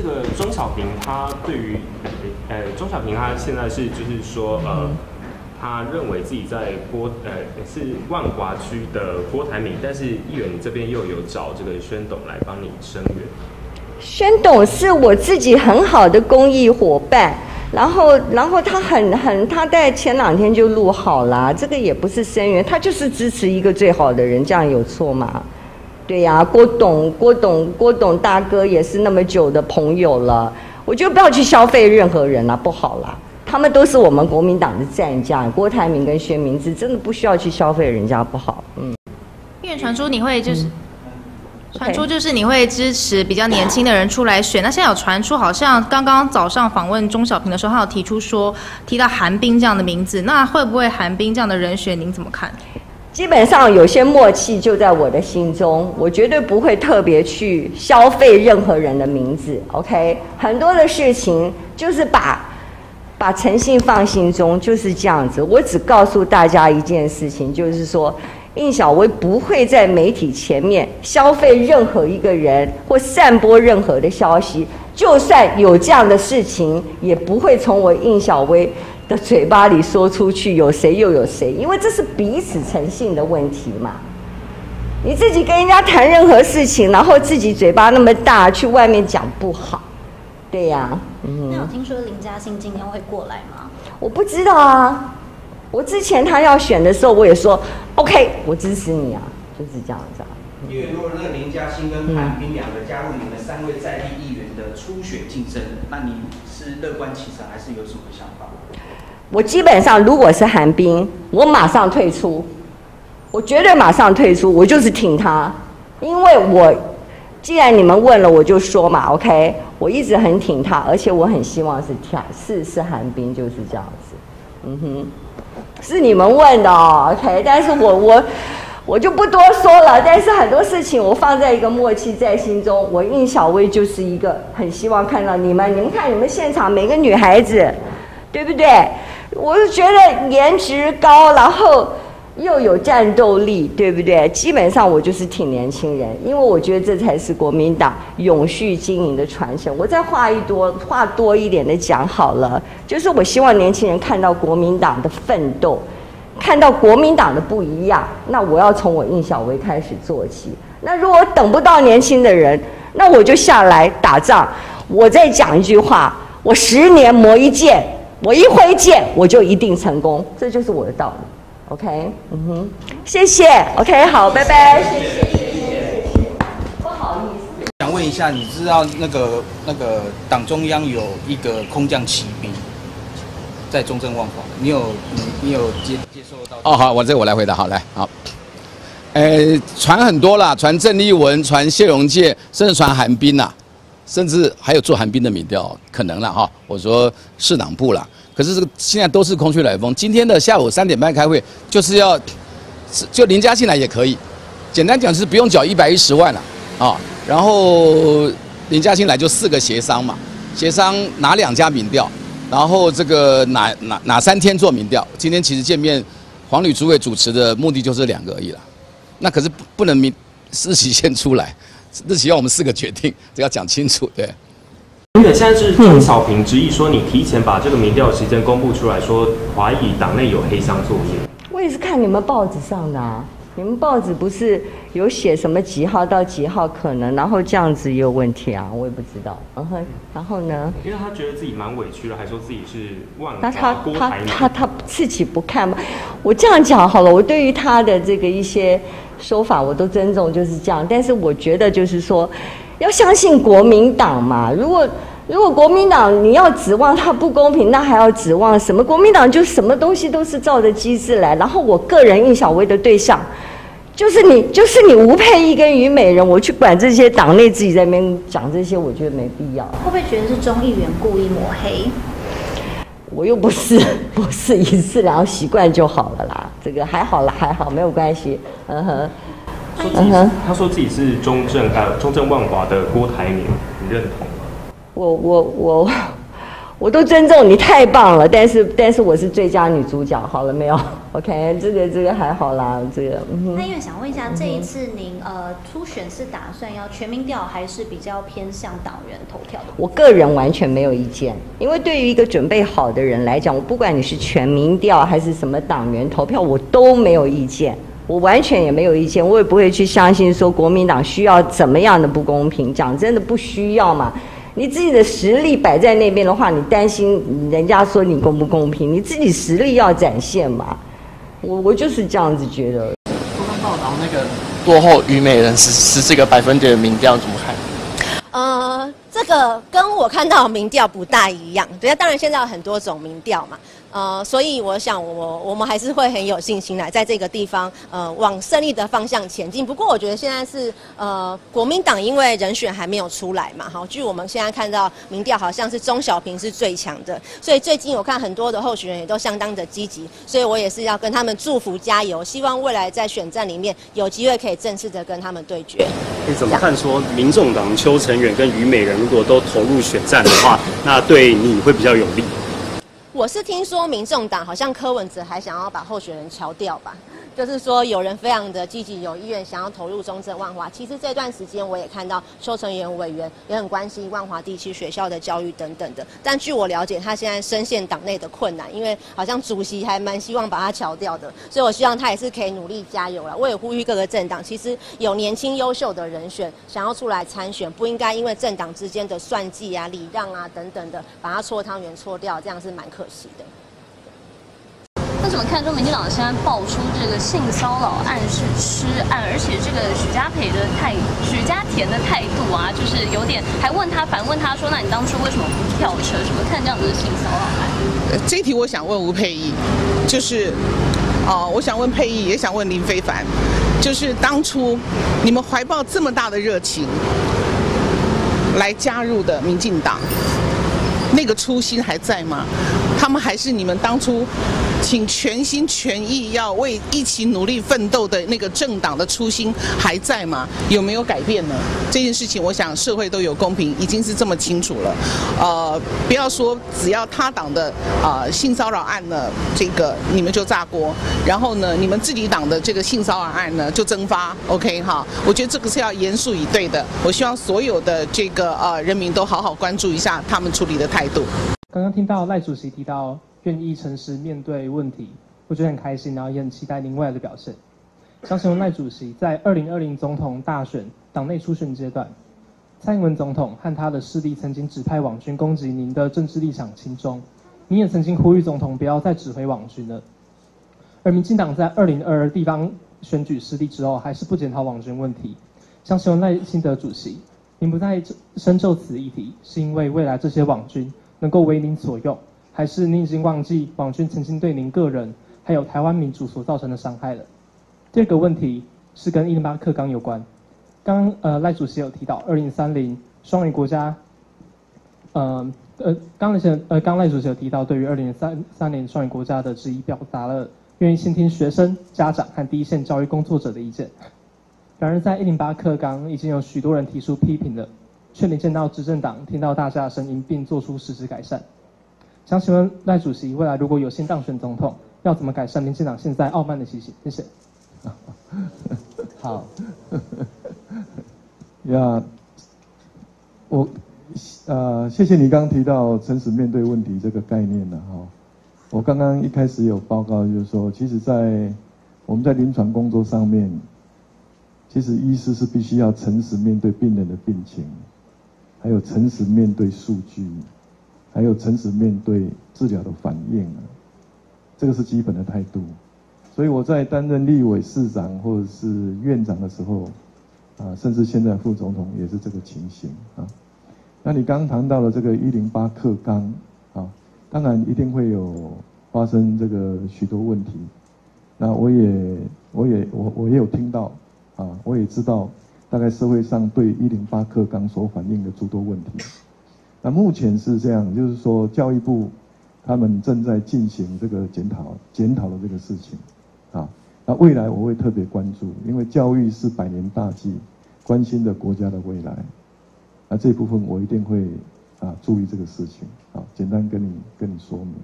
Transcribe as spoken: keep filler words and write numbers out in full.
这个中小平他对于，呃，中小平他现在是就是说，呃，他认为自己在郭，呃，是万华区的郭台铭，但是议员这边又有找这个宣董来帮你声援。宣董是我自己很好的公益伙伴。 然后，然后他很很，他在前两天就录好了，这个也不是声援，他就是支持一个最好的人，这样有错吗？对呀、啊，郭董，郭董，郭董大哥也是那么久的朋友了，我就不要去消费任何人了、啊，不好啦，他们都是我们国民党的战将，郭台铭跟薛明志真的不需要去消费人家，不好。嗯，因为传出你会就是。嗯 传出就是你会支持比较年轻的人出来选。那现在有传出，好像刚刚早上访问钟小平的时候，他有提出说提到韩冰这样的名字，那会不会韩冰这样的人选，您怎么看？基本上有些默契就在我的心中，我绝对不会特别去消费任何人的名字。OK， 很多的事情就是把把诚信放心中，就是这样子。我只告诉大家一件事情，就是说。 应小薇不会在媒体前面消费任何一个人或散播任何的消息，就算有这样的事情，也不会从我应小薇的嘴巴里说出去。有谁又有谁，因为这是彼此诚信的问题嘛。你自己跟人家谈任何事情，然后自己嘴巴那么大，去外面讲不好，对呀、啊。嗯、那我听说林嘉欣今天会过来吗？我不知道啊。 我之前他要选的时候，我也说 ，OK， 我支持你啊，就是这样子、啊。因为如果那个林嘉欣跟韩冰两个加入你们三位在地议员的初选竞争，那你是乐观其成还是有什么想法？我基本上如果是韩冰，我马上退出，我绝对马上退出，我就是挺他，因为我既然你们问了，我就说嘛 ，OK， 我一直很挺他，而且我很希望是跳是是韩冰就是这样子，嗯哼。 是你们问的哦 ，OK， 但是我我我就不多说了。但是很多事情我放在一个默契在心中。我应小薇就是一个很希望看到你们，你们看你们现场每个女孩子，对不对？我是觉得颜值高，然后又有战斗力，对不对？基本上我就是挺年轻人，因为我觉得这才是国民党永续经营的传承。我再话一多话多一点的讲好了。 就是我希望年轻人看到国民党的奋斗，看到国民党的不一样。那我要从我应小薇开始做起。那如果等不到年轻的人，那我就下来打仗。我再讲一句话：我十年磨一剑，我一挥剑我就一定成功。这就是我的道理。OK， 嗯哼，谢谢。OK， 好，拜拜。谢谢，谢谢，不好意思。想问一下，你知道那个那个党中央有一个空降骑兵？ 在中正万华，你有你你有接接受到？哦，好，我这我来回答，好来好。呃，传很多啦，传郑丽文，传谢荣介，甚至传韩冰啦，甚至还有做韩冰的民调，可能啦哈。我说市党部啦，可是这个现在都是空穴来风。今天的下午三点半开会，就是要就林嘉欣来也可以，简单讲就是不用缴一百一十万了啊。然后林嘉欣来就四个协商嘛，协商哪两家民调？ 然后这个哪哪哪三天做民调？今天其实见面，黄旅主委主持的目的就是两个而已啦。那可是不能明日期先出来，日期要我们四个决定，这要讲清楚。对。因为现在是钟小平执意说你提前把这个民调时间公布出来，说怀疑党内有黑箱作业。我也是看你们报纸上的啊，你们报纸不是有写什么几号到几号可能，然后这样子也有问题啊，我也不知道。嗯哼，然后呢？因为他觉得自己蛮委屈了，还说自己是万华郭台铭。他他他他自己不看吗？我这样讲好了，我对于他的这个一些说法我都尊重，就是这样。但是我觉得就是说，要相信国民党嘛。如果如果国民党你要指望他不公平，那还要指望什么？国民党就什么东西都是照着机制来。然后我个人应小薇的对象。 就是你，就是你吴佩仪跟虞美人，我去管这些党内自己在那边讲这些，我觉得没必要。会不会觉得是钟议员故意抹黑？我又不是，不是一次两习惯就好了啦，这个还好啦，还好没有关系。嗯哼，嗯哼，他说自己是中正呃中正万华的郭台铭，你认同吗？我我我我都尊重你，太棒了。但是，但是我是最佳女主角，好了没有 ？OK， 这个这个还好啦，这个。嗯、那因为想问一下，嗯、这一次您呃初选是打算要全民调，还是比较偏向党员投票的？我个人完全没有意见，因为对于一个准备好的人来讲，我不管你是全民调还是什么党员投票，我都没有意见。 我完全也没有意见，我也不会去相信说国民党需要怎么样的不公平。讲真的，不需要嘛。你自己的实力摆在那边的话，你担心人家说你公不公平，你自己实力要展现嘛。我我就是这样子觉得。刚刚报道那个落后于美人十十四个百分点的民调怎么看？呃，这个跟我看到的民调不大一样。对，当然现在有很多种民调嘛。 呃，所以我想我，我我们还是会很有信心来在这个地方，呃，往胜利的方向前进。不过，我觉得现在是呃，国民党因为人选还没有出来嘛，好，据我们现在看到民调，好像是钟小平是最强的，所以最近我看很多的候选人也都相当的积极，所以我也是要跟他们祝福加油，希望未来在选战里面有机会可以正式的跟他们对决。你怎么看说民众党邱成远跟于美人如果都投入选战的话，那对你会比较有利？ 我是听说民众党好像柯文哲还想要把候选人敲掉吧，就是说有人非常的积极有意愿想要投入中正万华。其实这段时间我也看到邱成远委员也很关心万华地区学校的教育等等的，但据我了解，他现在深陷党内的困难，因为好像主席还蛮希望把他敲掉的，所以我希望他也是可以努力加油啦。我也呼吁各个政党，其实有年轻优秀的人选想要出来参选，不应该因为政党之间的算计啊、礼让啊等等的，把他搓汤圆搓掉，这样是蛮可惜的。 是的。那怎么看中民进党现在爆出这个性骚扰案是吃案，而且这个许家培的态、许家田的态度啊，就是有点还问他反问他说：“那你当初为什么不跳车？”什么看这样子的性骚扰案？呃，这题我想问吴佩仪，就是哦、呃，我想问佩仪，也想问林非凡，就是当初你们怀抱这么大的热情来加入的民进党，那个初心还在吗？ 他们还是你们当初请全心全意要为一起努力奋斗的那个政党的初心还在吗？有没有改变呢？这件事情，我想社会都有公平，已经是这么清楚了。呃，不要说只要他党的啊、呃、性骚扰案呢，这个你们就炸锅，然后呢，你们自己党的这个性骚扰案呢就蒸发。OK 哈，我觉得这个是要严肃以对的。我希望所有的这个呃人民都好好关注一下他们处理的态度。 刚刚听到赖主席提到愿意诚实面对问题，我觉得很开心，然后也很期待您未来的表现。相信赖主席在二零二零总统大选党内初选阶段，蔡英文总统和他的势力曾经指派网军攻击您的政治立场亲中，您也曾经呼吁总统不要再指挥网军了。而民进党在二零二二地方选举失利之后，还是不检讨网军问题。相信赖清德主席，您不再深究此议题，是因为未来这些网军 能够为您所用，还是您已经忘记网军曾经对您个人还有台湾民主所造成的伤害了？第二个问题是跟一零八课纲有关。刚刚呃赖主席有提到二零三零双语国家，呃呃刚那些呃刚赖主席有提到对于二零三零双语国家的质疑，表达了愿意倾听学生、家长和第一线教育工作者的意见。然而在一零八课纲已经有许多人提出批评了， 却没见到执政党听到大家的声音并做出实质改善。想请问赖主席，未来如果有幸当选总统，要怎么改善民进党现在傲慢的习性？谢谢。好，呀，我呃，谢谢你刚刚提到诚实面对问题这个概念了哈。我刚刚一开始有报告，就是说，其实在我们在临床工作上面，其实医师是必须要诚实面对病人的病情， 还有诚实面对数据，还有诚实面对治疗的反应啊，这个是基本的态度。所以我在担任立委、市长或者是院长的时候，啊，甚至现在副总统也是这个情形啊。那你刚刚谈到了这个一零八课纲啊，当然一定会有发生这个许多问题。那我也我也我我也有听到啊，我也知道 大概社会上对一零八课纲所反映的诸多问题，那目前是这样，就是说教育部他们正在进行这个检讨检讨的这个事情，啊，那未来我会特别关注，因为教育是百年大计，关心的国家的未来，那这部分我一定会啊，注意这个事情。好，简单跟你跟你说明。